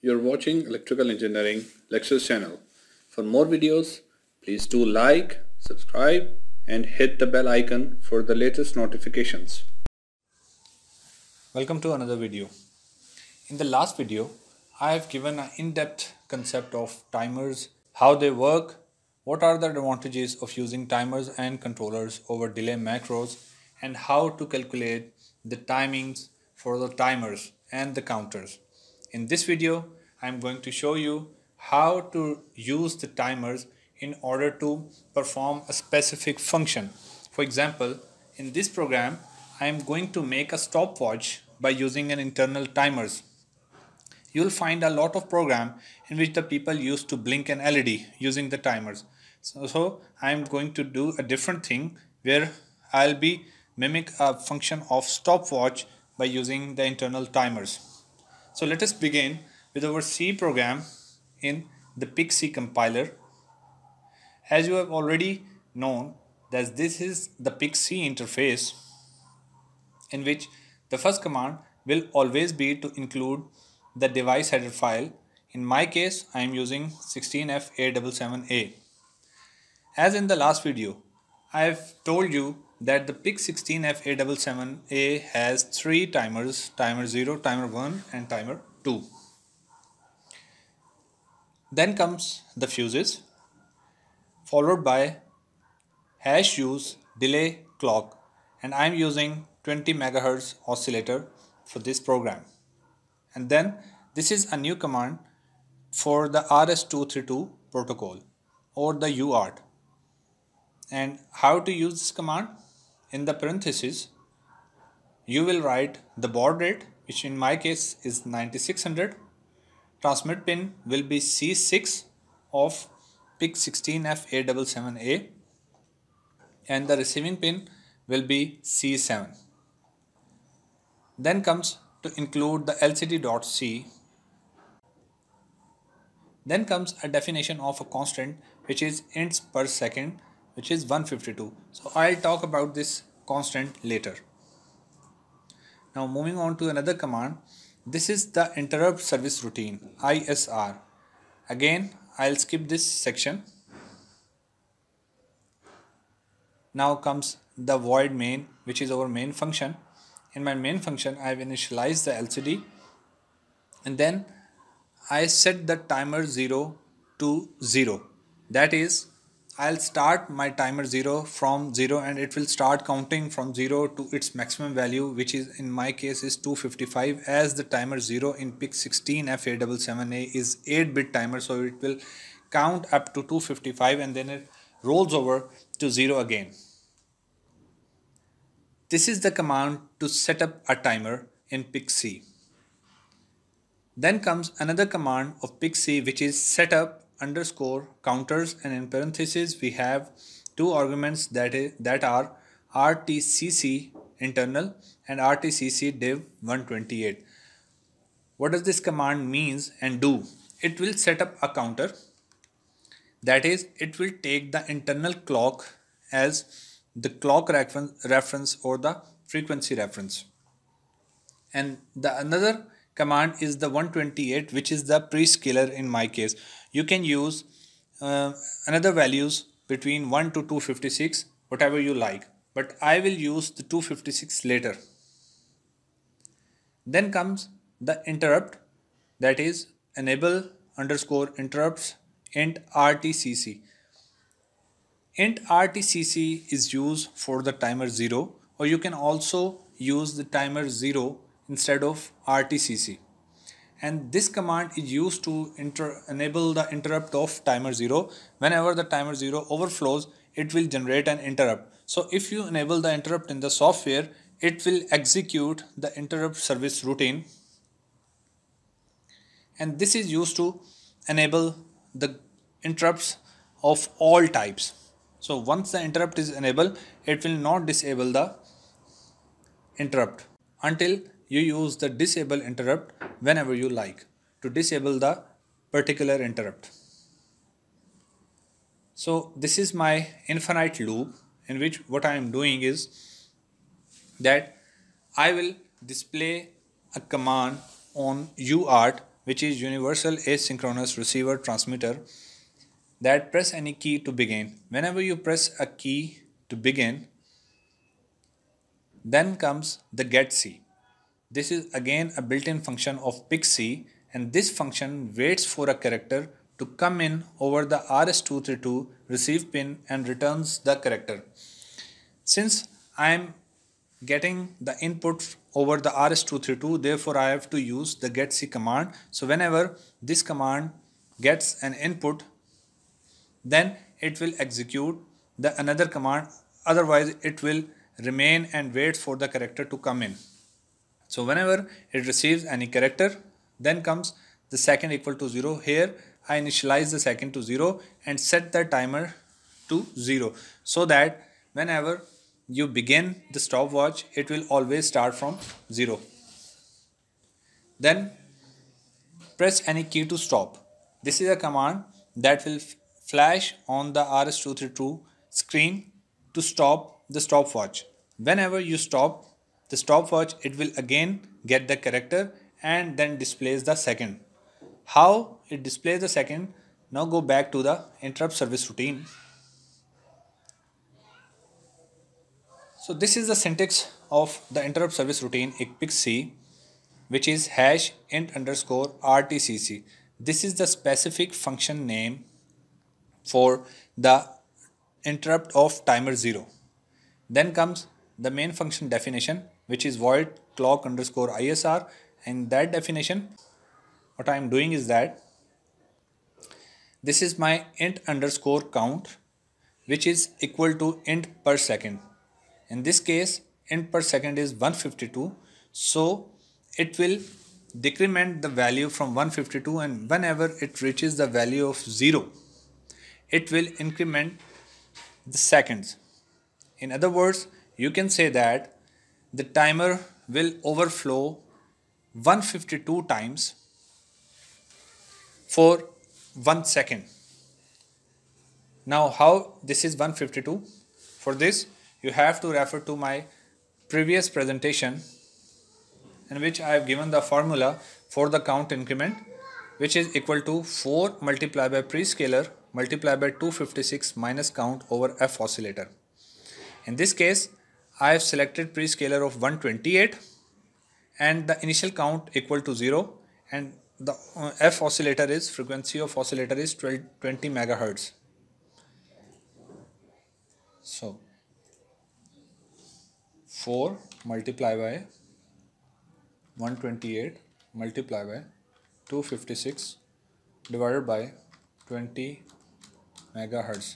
You're watching Electrical Engineering Lectures channel. For more videos, please do like, subscribe and hit the bell icon for the latest notifications. Welcome to another video. In the last video, I have given an in-depth concept of timers, how they work, what are the advantages of using timers and controllers over delay macros, and how to calculate the timings for the timers and the counters. In this video, I'm going to show you how to use the timers in order to perform a specific function. For example, in this program, I'm going to make a stopwatch by using an internal timers. You'll find a lot of program in which the people used to blink an LED using the timers. So I'm going to do a different thing where I'll be mimic a function of stopwatch by using the internal timers. So let us begin with our C program in the PICC compiler. As you have already known that this is the PICC interface, in which the first command will always be to include the device header file. In my case, I am using 16F877A. As in the last video, I have told you that the PIC16F877A has three timers, timer0, timer1 and timer2. Then comes the fuses, followed by hash use delay clock, and I am using 20 MHz oscillator for this program. And then this is a new command for the RS232 protocol or the UART. And how to use this command? In the parenthesis, you will write the baud rate, which in my case is 9600. Transmit pin will be C6 of PIC16F877A, and the receiving pin will be C7. Then comes to include the LCD.C. Then comes a definition of a constant, which is ints per second, which is 152. So I'll talk about this constant later. Now moving on to another command. This is the interrupt service routine, ISR. Again, I'll skip this section. Now comes the void main, which is our main function. In my main function, I've initialized the LCD, and then I set the timer0 to 0. That is, I'll start my timer0 from 0 and it will start counting from 0 to its maximum value, which is in my case is 255, as the timer0 in PIC16F877A is 8-bit timer, so it will count up to 255 and then it rolls over to 0 again. This is the command to set up a timer in PICC. Then comes another command of PICC, which is setup underscore counters, and in parentheses we have two arguments that are RTCC internal and RTCC div 128. What does this command means and do? It will set up a counter, that is, it will take the internal clock as the clock reference or the frequency reference. And the another command is the 128, which is the prescalar in my case. You can use another values between 1 to 256, whatever you like, but I will use the 256 later. Then comes the interrupt, that is enable underscore interrupts int RTCC. Int RTCC is used for the timer0, or you can also use the timer0 instead of RTCC. And this command is used to enable the interrupt of timer0. Whenever the timer0 overflows, it will generate an interrupt. So if you enable the interrupt in the software, it will execute the interrupt service routine. And this is used to enable the interrupts of all types. So once the interrupt is enabled, it will not disable the interrupt until you use the disable interrupt whenever you like to disable the particular interrupt. So this is my infinite loop, in which what I am doing is that I will display a command on UART, which is Universal Asynchronous Receiver Transmitter, that press any key to begin. Whenever you press a key to begin, then comes the getC. This is again a built-in function of PICC, and this function waits for a character to come in over the RS232 receive pin and returns the character. Since I am getting the input over the RS232, therefore I have to use the getC command. So whenever this command gets an input, then it will execute the another command, otherwise it will remain and wait for the character to come in. So whenever it receives any character, then comes the second equal to 0. Here I initialize the second to 0 and set the timer to 0, so that whenever you begin the stopwatch, it will always start from 0. Then press any key to stop. This is a command that will flash on the RS232 screen to stop the stopwatch. Whenever you stop the stopwatch, it will again get the character and then displays the second. How it displays the second? Now go back to the interrupt service routine. So this is the syntax of the interrupt service routine PICC, which is #int_RTCC. This is the specific function name for the interrupt of timer0. Then comes the main function definition, which is void clock_ISR, and that definition, what I am doing is that this is my int_count, which is equal to int per second. In this case, int per second is 152, so it will decrement the value from 152, and whenever it reaches the value of 0, it will increment the seconds. In other words, you can say that the timer will overflow 152 times for 1 second. Now how this is 152? For this you have to refer to my previous presentation, in which I have given the formula for the count increment, which is equal to 4 multiplied by prescalar multiplied by 256 minus count over F oscillator. In this case, I have selected prescalar of 128 and the initial count equal to 0, and the F oscillator is, frequency of oscillator is 20 megahertz. So 4 multiplied by 128 multiplied by 256 divided by 20 megahertz.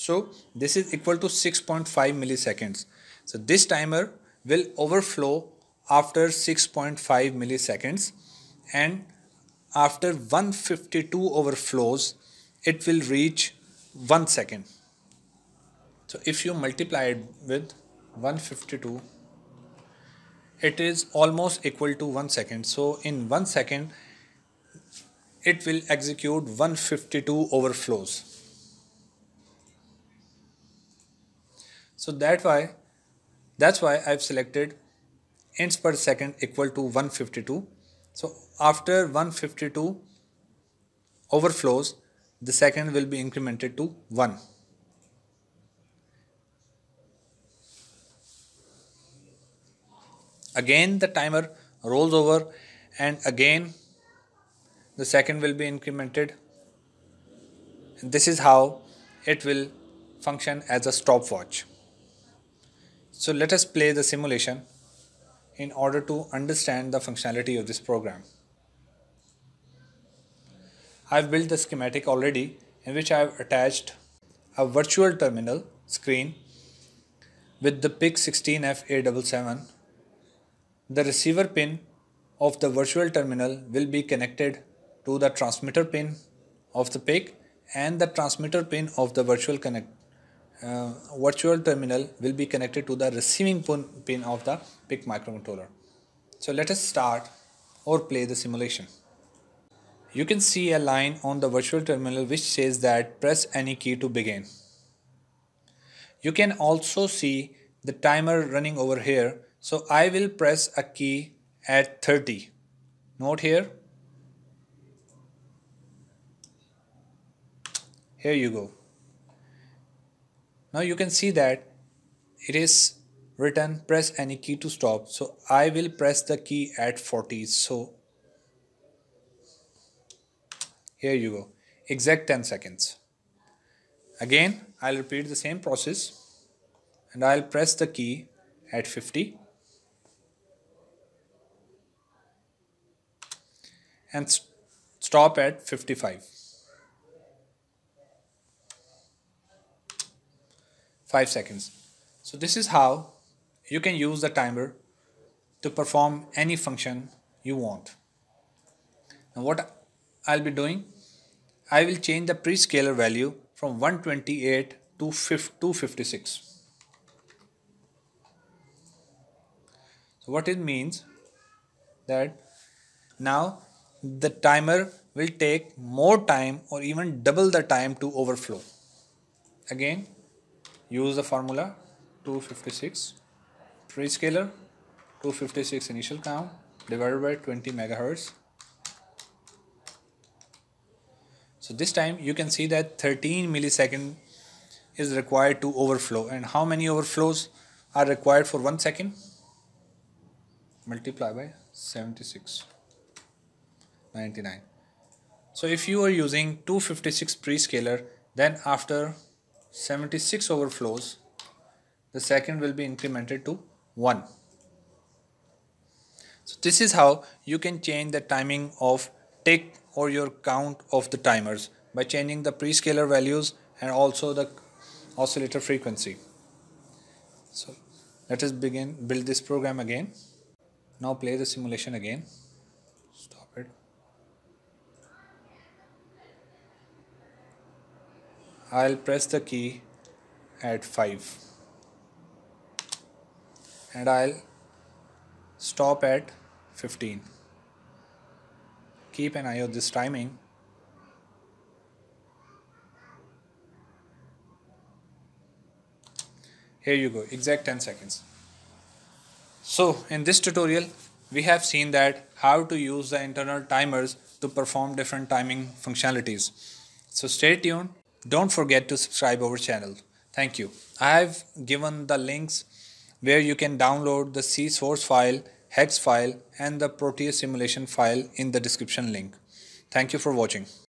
So this is equal to 6.5 milliseconds. So this timer will overflow after 6.5 milliseconds, and after 152 overflows, it will reach 1 second. So if you multiply it with 152, it is almost equal to 1 second. So in 1 second, it will execute 152 overflows. So that's why I've selected ints per second equal to 152. So after 152 overflows, the second will be incremented to 1. Again the timer rolls over, and again the second will be incremented. This is how it will function as a stopwatch. So let us play the simulation in order to understand the functionality of this program. I've built the schematic already, in which I've attached a virtual terminal screen with the PIC16F877. The receiver pin of the virtual terminal will be connected to the transmitter pin of the PIC, and the transmitter pin of the virtual terminal will be connected to the receiving pin of the PIC microcontroller. So let us start or play the simulation. You can see a line on the virtual terminal which says that press any key to begin. You can also see the timer running over here, so I will press a key at 30. Note here. Here you go. Now you can see that it is written press any key to stop. So I will press the key at 40. So here you go. Exact 10 seconds. Again, I'll repeat the same process and I'll press the key at 50 and stop at 55. 5 seconds. So this is how you can use the timer to perform any function you want. Now what I'll be doing, I will change the prescalar value from 128 to 256. So what it means that now the timer will take more time or even double the time to overflow. Again, use the formula 256 prescalar 256 initial count divided by 20 megahertz. So this time you can see that 13 milliseconds is required to overflow. And how many overflows are required for 1 second? Multiply by 76.99. So if you are using 256 prescalar, then after 76 overflows, the second will be incremented to 1. So this is how you can change the timing of tick or your count of the timers by changing the prescalar values and also the oscillator frequency. So let us begin build this program again. Now play the simulation again. Stop it. I'll press the key at 5 and I'll stop at 15. Keep an eye on this timing. Here you go, exact 10 seconds. So in this tutorial we have seen that how to use the internal timers to perform different timing functionalities. So stay tuned. Don't forget to subscribe our channel. Thank you. I have given the links where you can download the C source file, hex file and the Proteus simulation file in the description link. Thank you for watching.